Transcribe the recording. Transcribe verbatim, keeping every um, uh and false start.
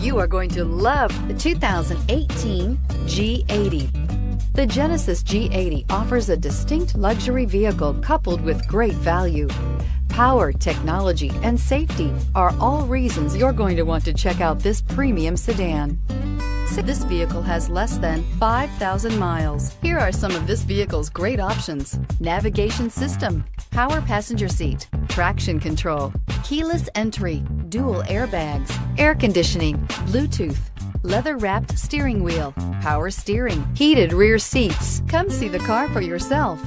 You are going to love the two thousand eighteen G eighty. The Genesis G eighty offers a distinct luxury vehicle coupled with great value. Power, technology, and safety are all reasons you're going to want to check out this premium sedan. This vehicle has less than five thousand miles. Here are some of this vehicle's great options: navigation system, power passenger seat, traction control, keyless entry, dual airbags, air conditioning, Bluetooth, leather-wrapped steering wheel, power steering, heated rear seats. Come see the car for yourself.